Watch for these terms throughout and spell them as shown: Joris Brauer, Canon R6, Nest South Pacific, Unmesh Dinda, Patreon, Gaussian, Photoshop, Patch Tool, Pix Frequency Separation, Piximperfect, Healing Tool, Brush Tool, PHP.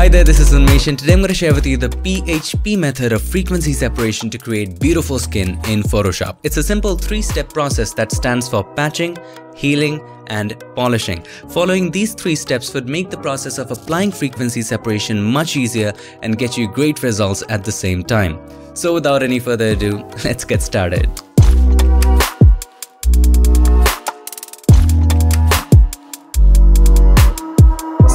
Hi there, this is Unmesh and today I'm going to share with you the PHP method of frequency separation to create beautiful skin in Photoshop. It's a simple three-step process that stands for patching, healing, and polishing. Following these three steps would make the process of applying frequency separation much easier and get you great results at the same time. So without any further ado, let's get started.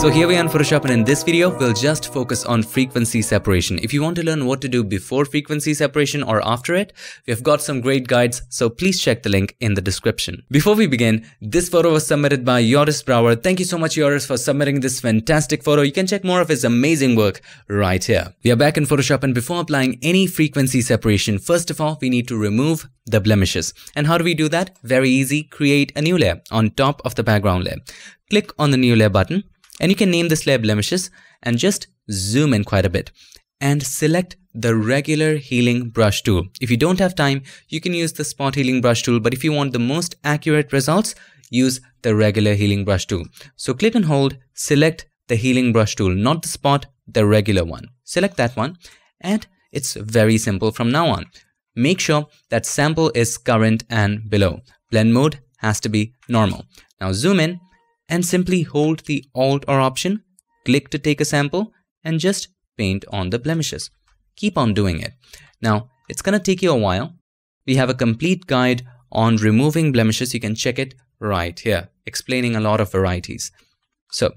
So here we are in Photoshop, and in this video, we'll just focus on frequency separation. If you want to learn what to do before frequency separation or after it, we've got some great guides, so please check the link in the description. Before we begin, this photo was submitted by Joris Brauer. Thank you so much, Joris, for submitting this fantastic photo. You can check more of his amazing work right here. We are back in Photoshop, and before applying any frequency separation, first of all, we need to remove the blemishes. And how do we do that? Very easy. Create a new layer on top of the background layer. Click on the new layer button. And you can name this layer Blemishes and just zoom in quite a bit and select the regular healing brush tool. If you don't have time, you can use the spot healing brush tool, but if you want the most accurate results, use the regular healing brush tool. So click and hold, select the healing brush tool, not the spot, the regular one. Select that one and it's very simple from now on. Make sure that sample is current and below. Blend mode has to be normal. Now zoom in and simply hold the Alt or Option, click to take a sample, and just paint on the blemishes. Keep on doing it. Now, it's gonna take you a while. We have a complete guide on removing blemishes. You can check it right here, explaining a lot of varieties. So,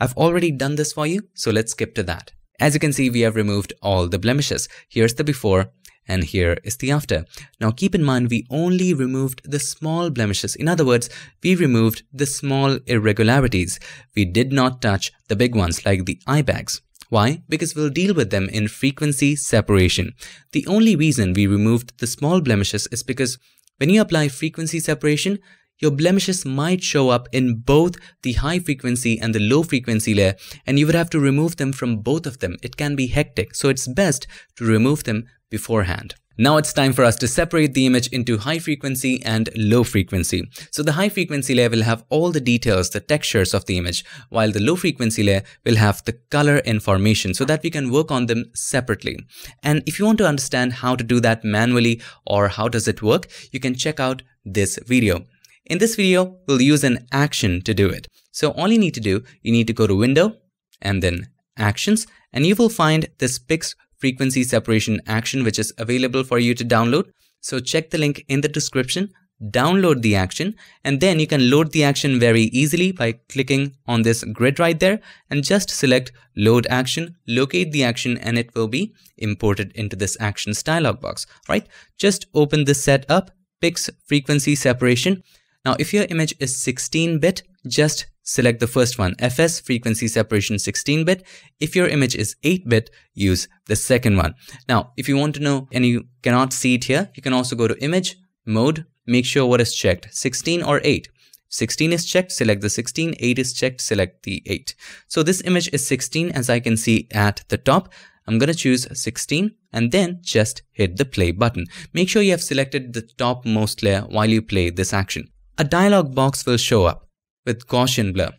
I've already done this for you, so let's skip to that. As you can see, we have removed all the blemishes. Here's the before, and here is the after. Now keep in mind, we only removed the small blemishes. In other words, we removed the small irregularities. We did not touch the big ones like the eye bags. Why? Because we'll deal with them in frequency separation. The only reason we removed the small blemishes is because when you apply frequency separation, your blemishes might show up in both the high frequency and the low frequency layer, and you would have to remove them from both of them. It can be hectic, so it's best to remove them beforehand. Now it's time for us to separate the image into high frequency and low frequency. So the high frequency layer will have all the details, the textures of the image, while the low frequency layer will have the color information so that we can work on them separately. And if you want to understand how to do that manually or how does it work, you can check out this video. In this video, we'll use an action to do it. So all you need to do, you need to go to Window and then Actions, and you will find this Pix Frequency Separation action, which is available for you to download. So check the link in the description, download the action, and then you can load the action very easily by clicking on this grid right there and just select Load Action, locate the action, and it will be imported into this Actions dialog box, right? Just open this setup, Pix Frequency Separation. Now, if your image is 16-bit, just select the first one, FS Frequency Separation 16-bit. If your image is 8-bit, use the second one. Now, if you want to know and you cannot see it here, you can also go to Image, Mode, make sure what is checked, 16 or 8. 16 is checked, select the 16, 8 is checked, select the 8. So this image is 16 as I can see at the top. I'm going to choose 16 and then just hit the play button. Make sure you have selected the topmost layer while you play this action. A dialog box will show up with Gaussian blur.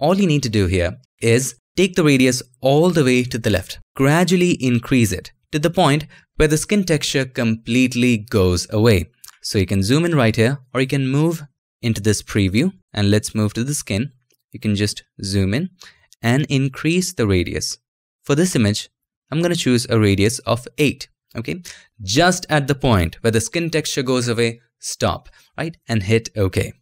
All you need to do here is take the radius all the way to the left. Gradually increase it to the point where the skin texture completely goes away. So you can zoom in right here, or you can move into this preview and let's move to the skin. You can just zoom in and increase the radius. For this image, I'm going to choose a radius of 8. Okay, just at the point where the skin texture goes away, stop, right, and hit OK.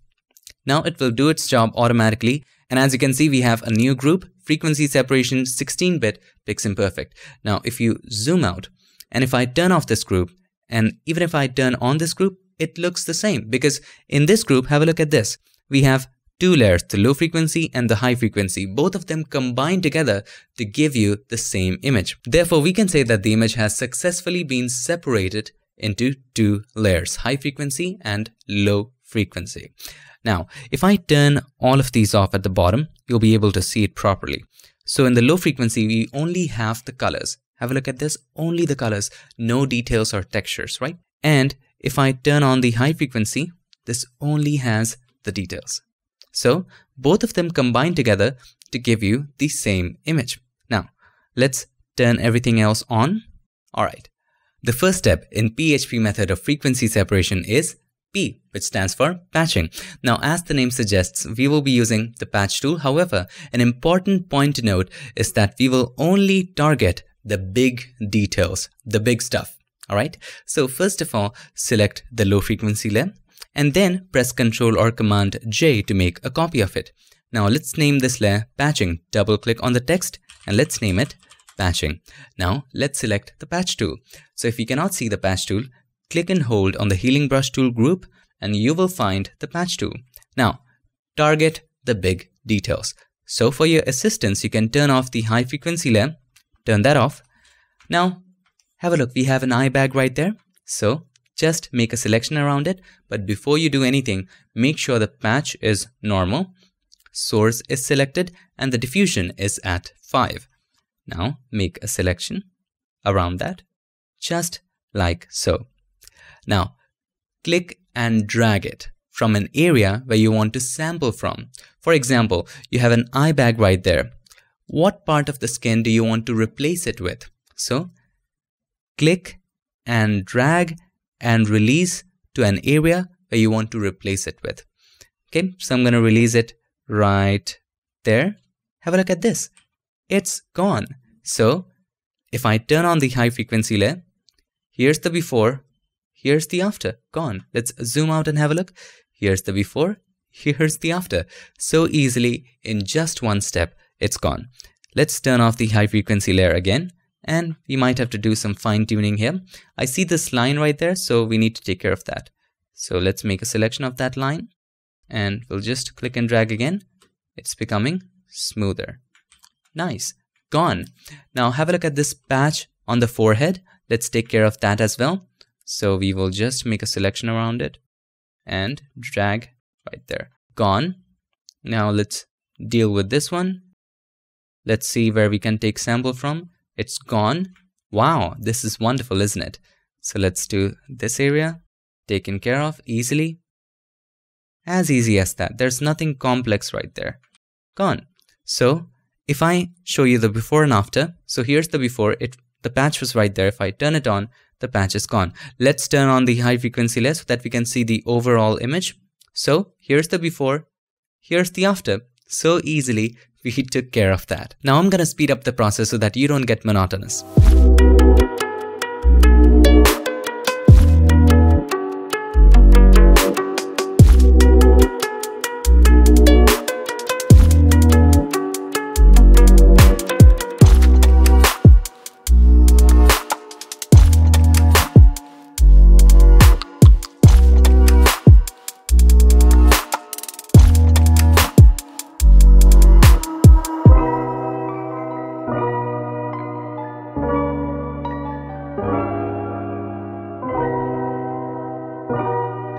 Now it will do its job automatically, and as you can see, we have a new group, Frequency Separation 16-bit Piximperfect. Now if you zoom out, and if I turn off this group, and even if I turn on this group, it looks the same, because in this group, have a look at this, we have two layers, the low frequency and the high frequency, both of them combined together to give you the same image. Therefore, we can say that the image has successfully been separated into two layers, high frequency and low frequency. Now, if I turn all of these off at the bottom, you'll be able to see it properly. So in the low frequency, we only have the colors. Have a look at this, only the colors, no details or textures, right? And if I turn on the high frequency, this only has the details. So both of them combine together to give you the same image. Now, Let's turn everything else on. Alright, the first step in PHP method of frequency separation is P, which stands for patching. Now, as the name suggests, we will be using the patch tool. However, an important point to note is that we will only target the big details, the big stuff. All right. So first of all, select the low frequency layer and then press Ctrl or Command J to make a copy of it. Now let's name this layer patching. Double click on the text and let's name it patching. Now let's select the patch tool. So if you cannot see the patch tool, click and hold on the Healing Brush Tool group and you will find the Patch Tool. Now, target the big details. So for your assistance, you can turn off the high frequency layer, turn that off. Now, have a look, we have an eye bag right there. So just make a selection around it. But before you do anything, make sure the patch is normal, source is selected and the diffusion is at 5. Now make a selection around that, just like so. Now, click and drag it from an area where you want to sample from. For example, you have an eye bag right there. What part of the skin do you want to replace it with? So, click and drag and release to an area where you want to replace it with. Okay, so I'm going to release it right there. Have a look at this. It's gone. So, if I turn on the high frequency layer, here's the before. Here's the after, gone. Let's zoom out and have a look. Here's the before, here's the after. So easily, in just one step, it's gone. Let's turn off the high frequency layer again. And we might have to do some fine tuning here. I see this line right there, so we need to take care of that. So let's make a selection of that line. And we'll just click and drag again. It's becoming smoother. Nice, gone. Now have a look at this patch on the forehead. Let's take care of that as well. So we will just make a selection around it and drag right there. Gone. Now let's deal with this one. Let's see where we can take sample from. It's gone. Wow, this is wonderful, isn't it? So let's do this area, taken care of easily. As easy as that. There's nothing complex right there. Gone. So if I show you the before and after, so here's the before, the patch was right there. If I turn it on, the patch is gone. Let's turn on the high frequency layer so that we can see the overall image. So here's the before, here's the after. So easily we took care of that. Now I'm going to speed up the process so that you don't get monotonous.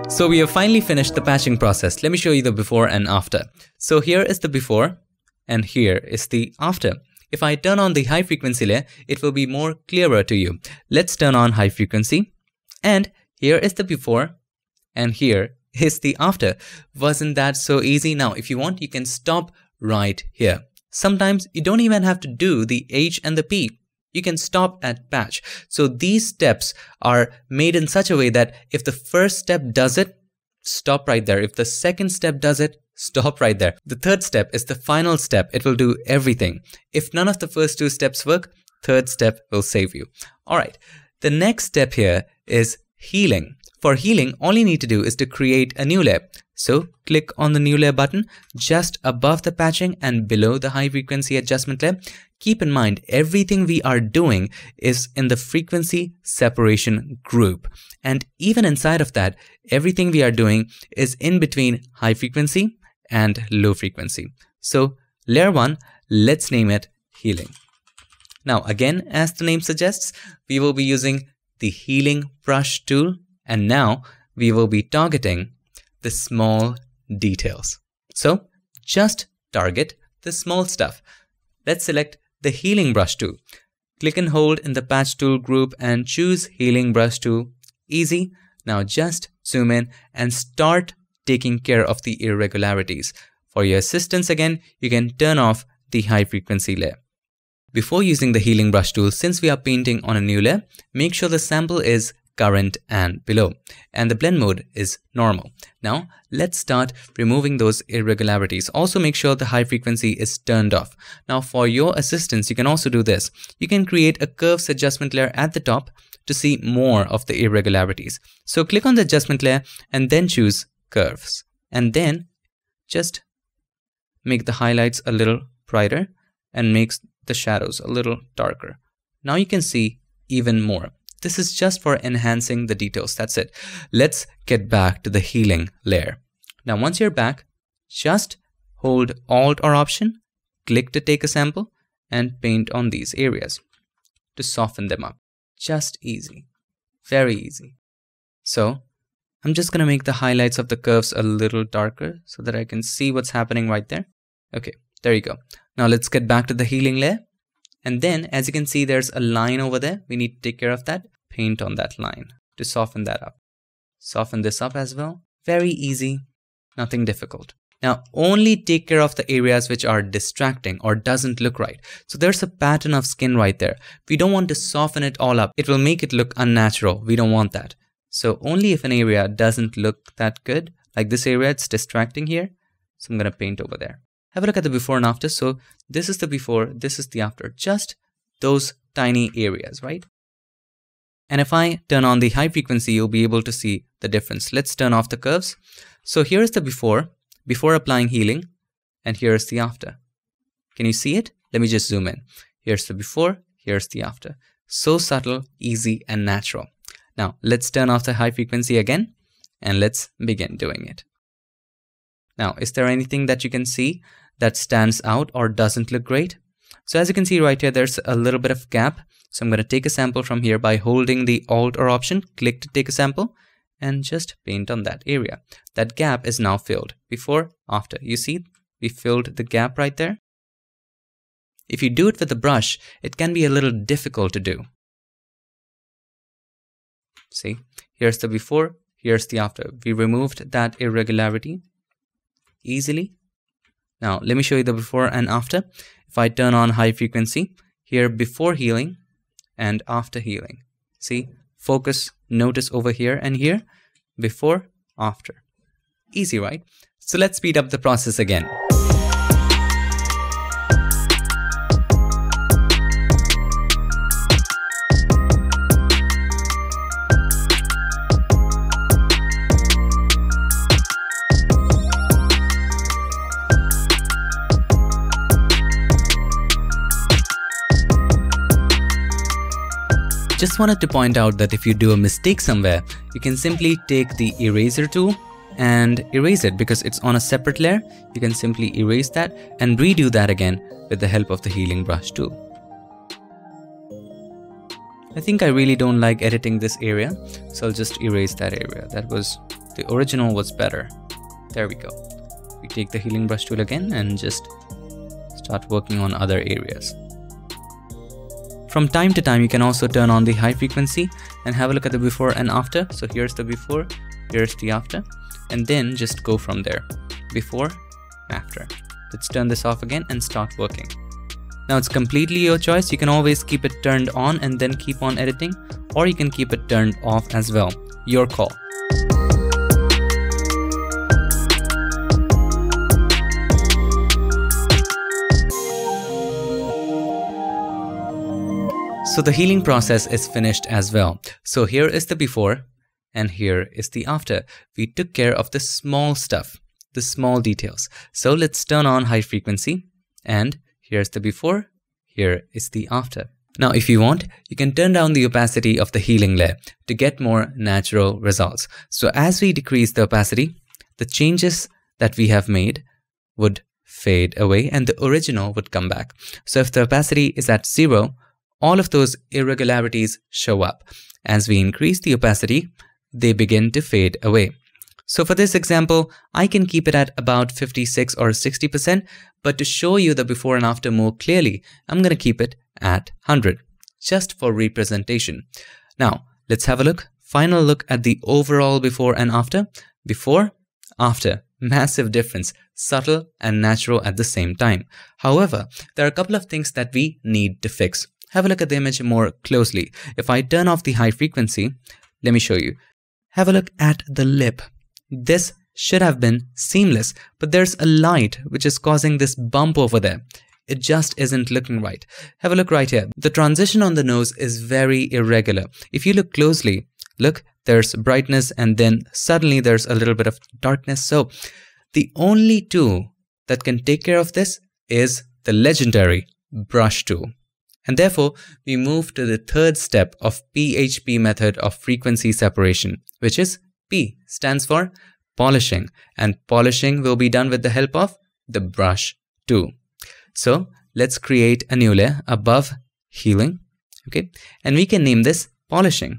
So we have finally finished the patching process. Let me show you the before and after. So here is the before and here is the after. If I turn on the high frequency layer, it will be more clearer to you. Let's turn on high frequency and here is the before and here is the after. Wasn't that so easy? Now, if you want, you can stop right here. Sometimes you don't even have to do the H and the P. You can stop at patch. So these steps are made in such a way that if the first step does it, stop right there. If the second step does it, stop right there. The third step is the final step. It will do everything. If none of the first two steps work, third step will save you. All right. The next step here is healing. For healing, all you need to do is to create a new layer. So click on the new layer button just above the patching and below the high frequency adjustment layer. Keep in mind, everything we are doing is in the frequency separation group. And even inside of that, everything we are doing is in between high frequency and low frequency. So layer one, let's name it healing. Now, again, as the name suggests, we will be using the healing brush tool. And now we will be targeting the small details. So just target the small stuff. Let's select the healing brush tool. Click and hold in the patch tool group and choose healing brush tool. Easy. Now just zoom in and start taking care of the irregularities. For your assistance again, you can turn off the high frequency layer. Before using the healing brush tool, since we are painting on a new layer, make sure the sample is current and below, and the blend mode is normal. Now let's start removing those irregularities. Also make sure the high frequency is turned off. Now for your assistance, you can also do this. You can create a curves adjustment layer at the top to see more of the irregularities. So click on the adjustment layer and then choose curves, and then just make the highlights a little brighter and makes the shadows a little darker. Now you can see even more. This is just for enhancing the details, that's it. Let's get back to the healing layer. Now once you're back, just hold Alt or Option, click to take a sample and paint on these areas to soften them up. Just easy, very easy. So I'm just gonna make the highlights of the curves a little darker so that I can see what's happening right there. Okay, there you go. Now let's get back to the healing layer. And then as you can see, there's a line over there. We need to take care of that. Paint on that line to soften that up. Soften this up as well. Very easy, nothing difficult. Now only take care of the areas which are distracting or doesn't look right. So there's a pattern of skin right there. We don't want to soften it all up. It will make it look unnatural. We don't want that. So only if an area doesn't look that good, like this area, it's distracting here. So I'm gonna paint over there. Have a look at the before and after. So this is the before, this is the after, just those tiny areas, right? And if I turn on the high frequency, you'll be able to see the difference. Let's turn off the curves. So here is the before applying healing, and here is the after. Can you see it? Let me just zoom in. Here's the before, here's the after. So subtle, easy, and natural. Now let's turn off the high frequency again, and let's begin doing it. Now, is there anything that you can see that stands out or doesn't look great? So as you can see right here, there's a little bit of gap. So I'm going to take a sample from here by holding the Alt or Option, click to take a sample and just paint on that area. That gap is now filled, before, after. You see, we filled the gap right there. If you do it with a brush, it can be a little difficult to do. See, here's the before, here's the after. We removed that irregularity easily. Now let me show you the before and after. If I turn on high frequency, here before healing and after healing. See, focus, notice over here and here, before, after. Easy, right? So let's speed up the process again. Just wanted to point out that if you do a mistake somewhere, you can simply take the eraser tool and erase it because it's on a separate layer. You can simply erase that and redo that again with the help of the healing brush tool. I think I really don't like editing this area, so I'll just erase that area. That was, the original was better. There we go. We take the healing brush tool again and just start working on other areas. From time to time, you can also turn on the high frequency and have a look at the before and after. So here's the before, here's the after, and then just go from there, before, after. Let's turn this off again and start working. Now it's completely your choice. You can always keep it turned on and then keep on editing, or you can keep it turned off as well. Your call. So the healing process is finished as well. So here is the before and here is the after. We took care of the small stuff, the small details. So let's turn on high frequency and here's the before, here is the after. Now if you want, you can turn down the opacity of the healing layer to get more natural results. So as we decrease the opacity, the changes that we have made would fade away and the original would come back. So if the opacity is at 0, all of those irregularities show up. As we increase the opacity, they begin to fade away. So for this example, I can keep it at about 56 or 60%, but to show you the before and after more clearly, I'm going to keep it at 100, just for representation. Now, let's have a look. Final look at the overall before and after. Before, after. Massive difference, subtle and natural at the same time. However, there are a couple of things that we need to fix. Have a look at the image more closely. If I turn off the high frequency, let me show you. Have a look at the lip. This should have been seamless, but there's a light which is causing this bump over there. It just isn't looking right. Have a look right here. The transition on the nose is very irregular. If you look closely, look, there's brightness and then suddenly there's a little bit of darkness. So the only tool that can take care of this is the legendary brush tool. And therefore, we move to the third step of PHP method of frequency separation, which is P stands for polishing, and polishing will be done with the help of the brush tool. So let's create a new layer above healing, okay? And we can name this polishing,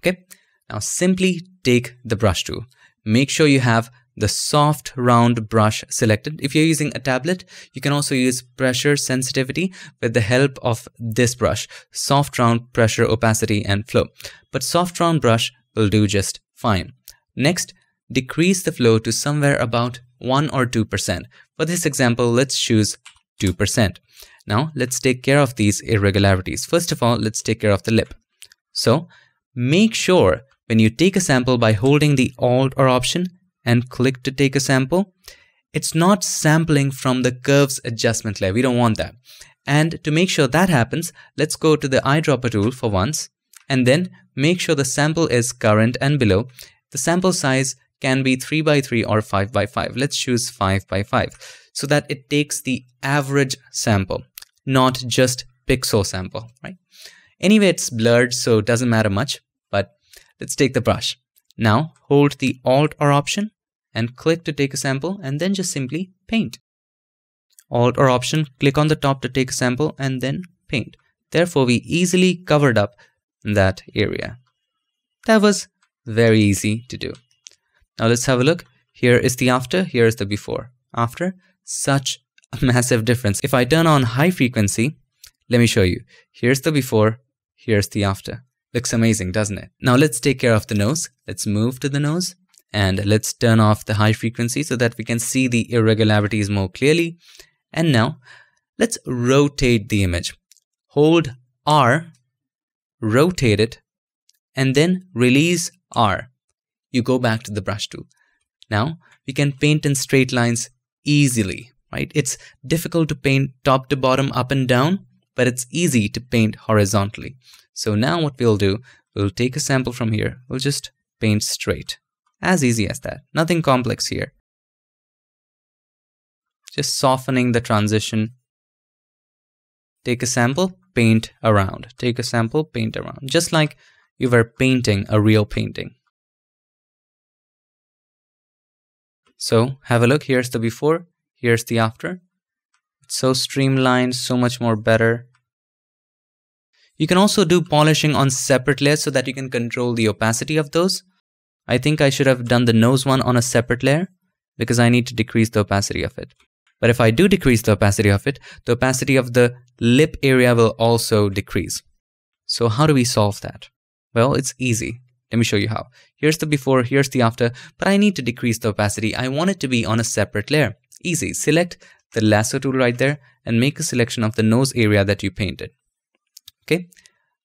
okay? Now simply take the brush tool. Make sure you have the soft round brush selected. If you're using a tablet, you can also use pressure sensitivity with the help of this brush, soft round, pressure, opacity, and flow. But soft round brush will do just fine. Next, decrease the flow to somewhere about 1 or 2%. For this example, let's choose 2%. Now, let's take care of these irregularities. First of all, let's take care of the lip. So, make sure when you take a sample by holding the Alt or Option and click to take a sample, it's not sampling from the curves adjustment layer. We don't want that. And to make sure that happens, let's go to the eyedropper tool for once, and then make sure the sample is current and below. The sample size can be 3x3 or 5x5. Let's choose 5x5 so that it takes the average sample, not just pixel sample, right? Anyway, it's blurred, so it doesn't matter much, but let's take the brush. Now hold the Alt or Option and click to take a sample and then just simply paint. Alt or Option, click on the top to take a sample and then paint. Therefore, we easily covered up that area. That was very easy to do. Now let's have a look. Here is the after, here is the before. After, such a massive difference. If I turn on high frequency, let me show you. Here's the before, here's the after. Looks amazing, doesn't it? Now let's take care of the nose. Let's move to the nose and let's turn off the high frequency so that we can see the irregularities more clearly. And now let's rotate the image. Hold R, rotate it, and then release R. You go back to the brush tool. Now we can paint in straight lines easily, right? It's difficult to paint top to bottom, up and down, but it's easy to paint horizontally. So now what we'll do, we'll take a sample from here. We'll just paint straight. As easy as that. Nothing complex here. Just softening the transition. Take a sample, paint around. Take a sample, paint around. Just like you were painting a real painting. So have a look. Here's the before. Here's the after. It's so streamlined, so much more better. You can also do polishing on separate layers so that you can control the opacity of those. I think I should have done the nose one on a separate layer because I need to decrease the opacity of it. But if I do decrease the opacity of it, the opacity of the lip area will also decrease. So how do we solve that? Well, it's easy. Let me show you how. Here's the before, here's the after, but I need to decrease the opacity. I want it to be on a separate layer. Easy. Select the lasso tool right there and make a selection of the nose area that you painted. Okay,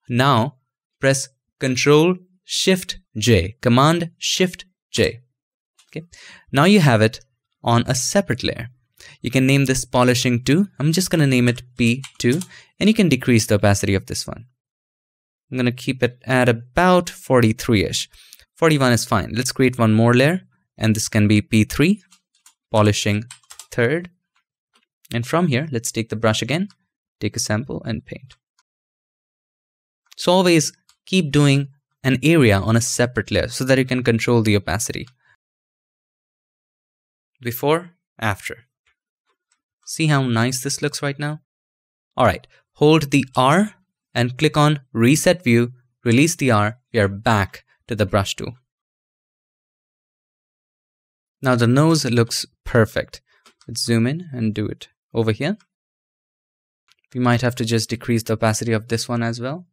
now press Ctrl-Shift-J, Command-Shift-J. Okay, now you have it on a separate layer. You can name this polishing 2. I'm just going to name it P2 and you can decrease the opacity of this one. I'm going to keep it at about 43-ish. 41 is fine. Let's create one more layer and this can be P3, polishing 3rd. And from here, let's take the brush again, take a sample and paint. So always keep doing an area on a separate layer so that you can control the opacity. Before, after. See how nice this looks right now? All right, hold the R and click on Reset View, release the R, we are back to the brush tool. Now the nose looks perfect. Let's zoom in and do it over here. We might have to just decrease the opacity of this one as well.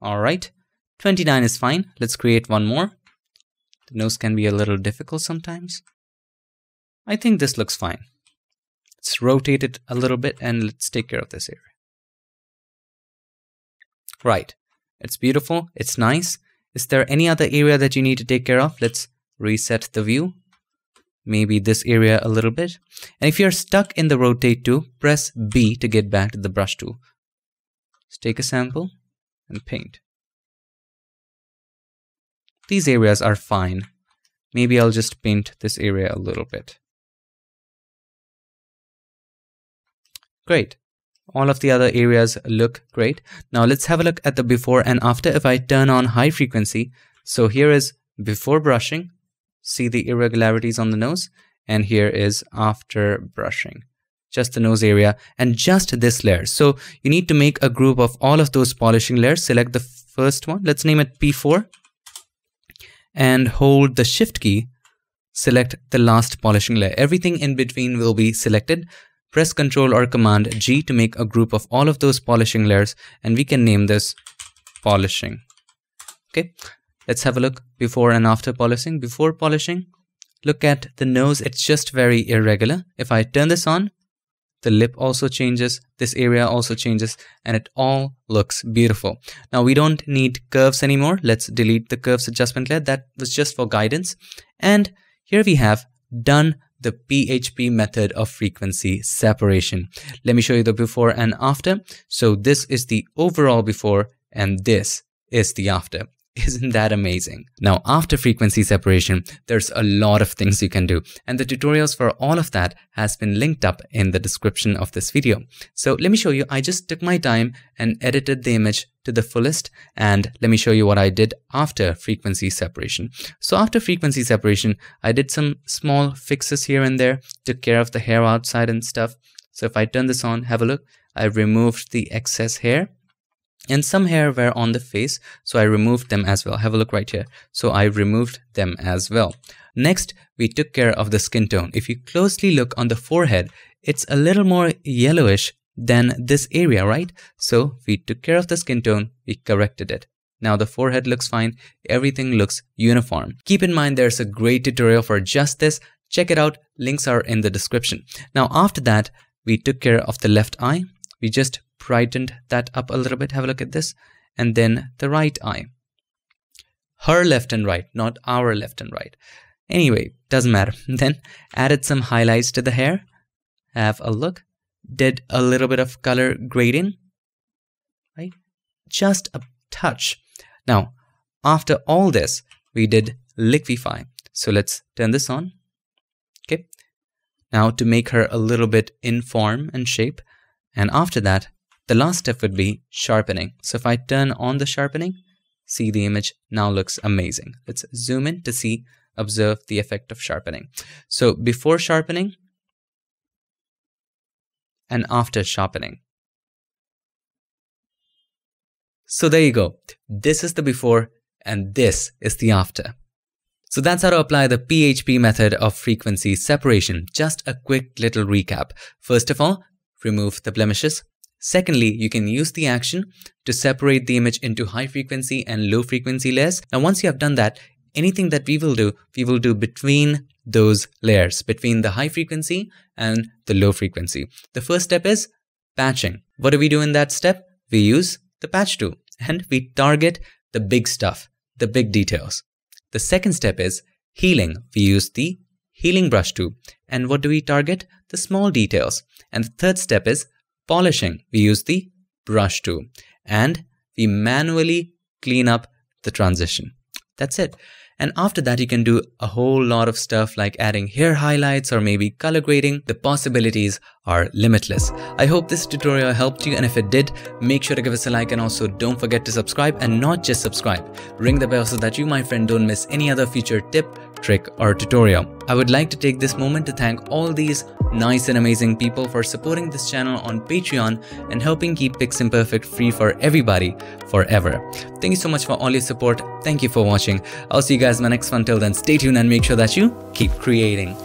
All right, 29 is fine. Let's create one more. The nose can be a little difficult sometimes. I think this looks fine. Let's rotate it a little bit and let's take care of this area. Right, it's beautiful, it's nice. Is there any other area that you need to take care of? Let's reset the view. Maybe this area a little bit. And if you're stuck in the rotate tool, press B to get back to the brush tool. Let's take a sample and paint. These areas are fine. Maybe I'll just paint this area a little bit. Great. All of the other areas look great. Now let's have a look at the before and after. If I turn on high frequency, so here is before brushing, see the irregularities on the nose, and here is after brushing, just the nose area and just this layer. So you need to make a group of all of those polishing layers. Select the first one, let's name it P4, and hold the shift key, select the last polishing layer. Everything in between will be selected. Press Ctrl or Command G to make a group of all of those polishing layers, and we can name this polishing. Okay, let's have a look before and after polishing. Before polishing, look at the nose, it's just very irregular. If I turn this on, the lip also changes, this area also changes, and it all looks beautiful. Now we don't need curves anymore. Let's delete the curves adjustment layer. That was just for guidance. And here we have done the PHP method of frequency separation. Let me show you the before and after. So this is the overall before and this is the after. Isn't that amazing? Now, after frequency separation, there's a lot of things you can do, and the tutorials for all of that has been linked up in the description of this video. So let me show you, I just took my time and edited the image to the fullest, and let me show you what I did after frequency separation. So after frequency separation, I did some small fixes here and there, took care of the hair outside and stuff. So if I turn this on, have a look, I removed the excess hair. And some hair were on the face, so I removed them as well. Have a look right here. So I removed them as well. Next, we took care of the skin tone. If you closely look on the forehead, it's a little more yellowish than this area, right? So we took care of the skin tone, we corrected it. Now the forehead looks fine, everything looks uniform. Keep in mind there's a great tutorial for just this. Check it out, links are in the description. Now after that, we took care of the left eye. We just brightened that up a little bit, have a look at this, and then the right eye. Her left and right, not our left and right. Anyway, doesn't matter. Then added some highlights to the hair, have a look, did a little bit of color grading, right? Just a touch. Now, after all this, we did liquify. So let's turn this on, okay? Now to make her a little bit in form and shape, and after that, the last step would be sharpening. So if I turn on the sharpening, see the image now looks amazing. Let's zoom in to see, observe the effect of sharpening. So before sharpening and after sharpening. So there you go. This is the before and this is the after. So that's how to apply the PHP method of frequency separation. Just a quick little recap. First of all, remove the blemishes. Secondly, you can use the action to separate the image into high frequency and low frequency layers. Now, once you have done that, anything that we will do between those layers, between the high frequency and the low frequency. The first step is patching. What do we do in that step? We use the patch tool and we target the big stuff, the big details. The second step is healing. We use the healing brush tool. And what do we target? The small details. And the third step is polishing. We use the brush tool and we manually clean up the transition. That's it. And after that, you can do a whole lot of stuff like adding hair highlights or maybe color grading. The possibilities are limitless. I hope this tutorial helped you, and if it did, make sure to give us a like and also don't forget to subscribe, and not just subscribe. Ring the bell so that you, my friend, don't miss any other future tip, trick or tutorial. I would like to take this moment to thank all these nice and amazing people for supporting this channel on Patreon and helping keep Piximperfect free for everybody forever. Thank you so much for all your support. Thank you for watching. I'll see you guys in my next one. Till then, stay tuned and make sure that you keep creating.